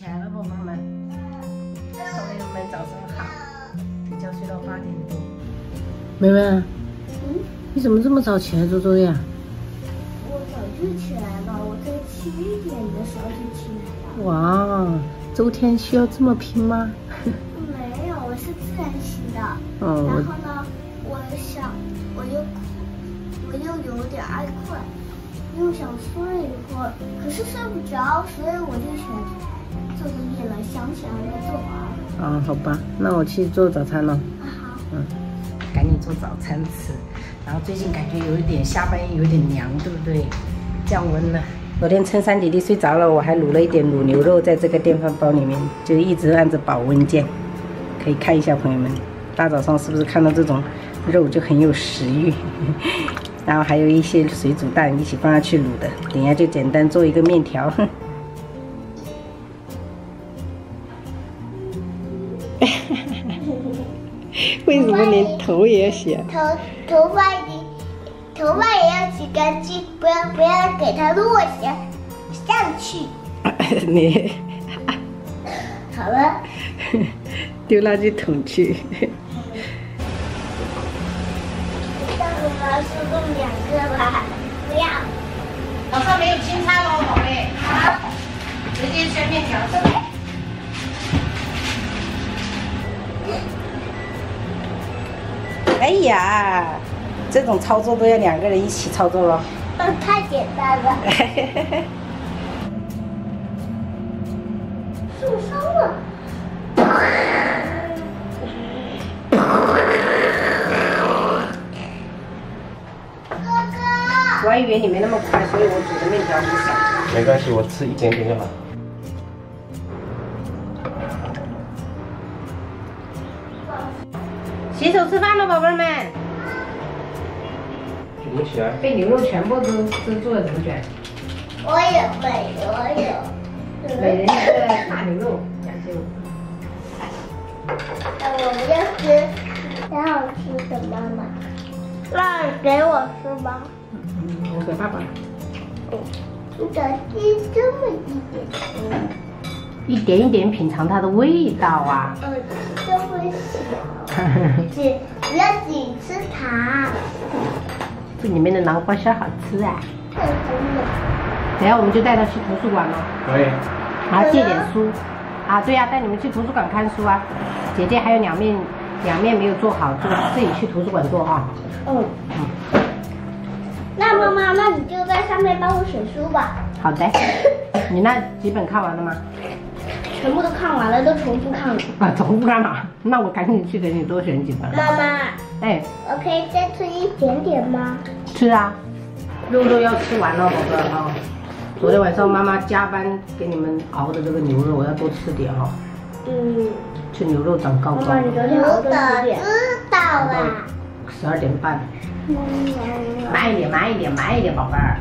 起来了，宝宝们，朋友们早上好，睡觉睡到8点多。梅梅，你怎么这么早起来做作业啊？我早就起来了，我在7点的时候就起来了。哇，周天需要这么拼吗？没有，我是自然醒的。哦。然后呢，我又有点爱困。 又想睡一会儿，可是睡不着，所以我就选做作业了，想想就做完。啊，好吧，那我去做早餐了。啊好。嗯，赶紧做早餐吃。然后最近感觉有一点下半夜有点凉，对不对？降温了。昨天趁三弟弟睡着了，我还卤了一点卤牛肉在这个电饭煲里面，就一直按着保温键。可以看一下朋友们，大早上是不是看到这种肉就很有食欲？然后还有一些水煮蛋一起放下去卤的，等一下就简单做一个面条。为什么连头也要洗啊？头发也要洗干净，不要给它落下上去。你好了，丢垃圾桶去。 老师弄2个吧，不要。早上没有青菜喽，宝贝。好，直接切面条吃。哎呀，这种操作都要2个人一起操作了。太简单了。受伤了。 我还以为你没那么快，所以我煮的面条很小。没关系，我吃一点点就好。洗手吃饭了，宝贝们。卷不起来。被牛肉全部都做了，怎么卷？我有。每人一个大牛肉，2斤。我不要吃，想要吃什么嘛？那你给我吃吧。 我给爸爸。你咋吃这么一点？一点一点品尝它的味道啊。这么小。不要只吃糖。这里面的南瓜馅好吃啊。太真了。等下我们就带他去图书馆了。可以。然后借点书。啊，对呀、啊，带你们去图书馆看书啊。姐姐还有两面没有做好，就自己去图书馆做啊。嗯。 那妈妈，那你就在上面帮我选书吧。好的。你那几本看完了吗？全部都看完了，都重复看了。啊，重复看了？那我赶紧去给你多选几本。妈妈。哎。我可以再吃一点点吗？吃啊，肉要吃完了，宝贝啊。昨天晚上妈妈加班给你们熬的这个牛肉，我要多吃点啊。嗯。吃牛肉长高高。妈妈，你昨天熬多少点？知道了。12点半。 慢一点，宝贝儿，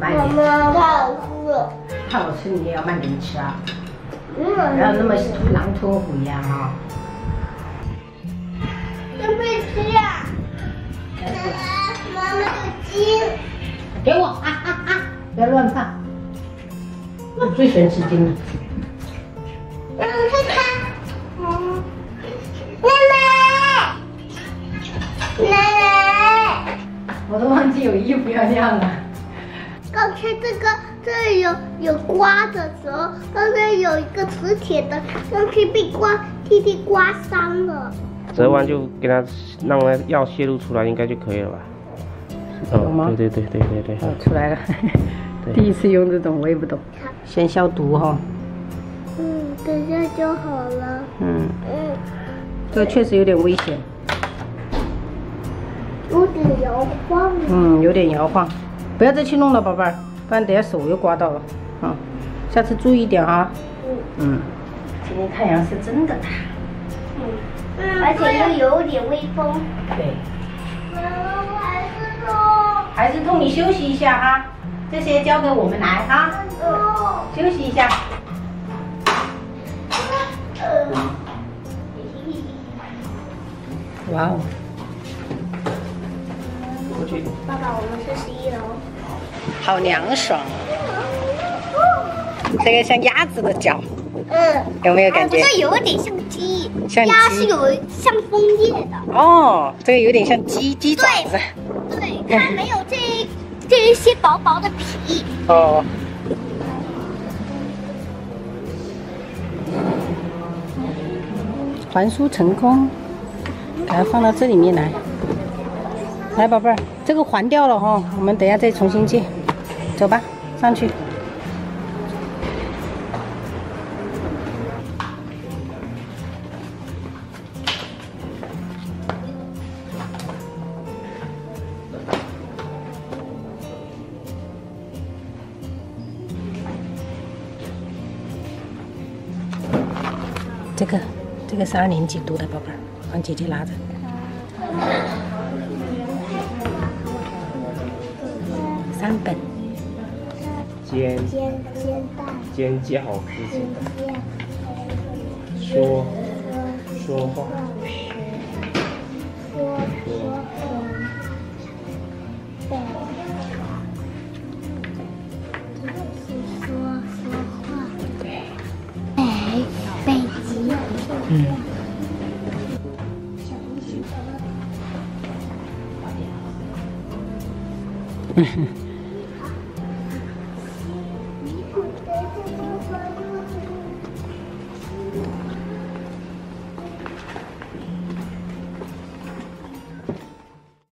慢一点。妈妈，太好吃了。太好吃，你也要慢点吃啊，不要那么狼吞虎咽啊。要不要吃啊？妈妈有筋。给我啊！不要乱放。我最喜欢吃筋了。让我看看。奶奶，我都忘记有衣服要晾了。刚才这里有刮的时候，刚才有一个磁铁的，刚才被弟弟刮伤了。折完就给它让它药泄露出来，应该就可以了吧？哦，对。哦，出来了。第一次用这种，我也不懂。先消毒哈。嗯，等一下就好了。嗯。这确实有点危险。 有点摇晃。有点摇晃，不要再去弄了，宝贝儿，不然等下手又刮到了。嗯，下次注意点啊。今天太阳是真的大。而且又有点微风。对。还是痛，你休息一下哈，这些交给我们来哈。休息一下。哇哦。 爸爸，我们是11楼，好凉爽。这个像鸭子的脚，嗯，有没有感觉？这有点像鸡，像鸡鸭是有像枫叶的。哦，这个有点像鸡爪子。对，对，它没有这一些薄薄的皮。哦。 还书成功，把它放到这里面来。来，宝贝儿，这个还掉了哈，我们等一下再重新借。走吧，上去。这个。 这个是2年级读的宝贝儿，让姐姐拿着。3本。尖叫，说话。嗯，嗯。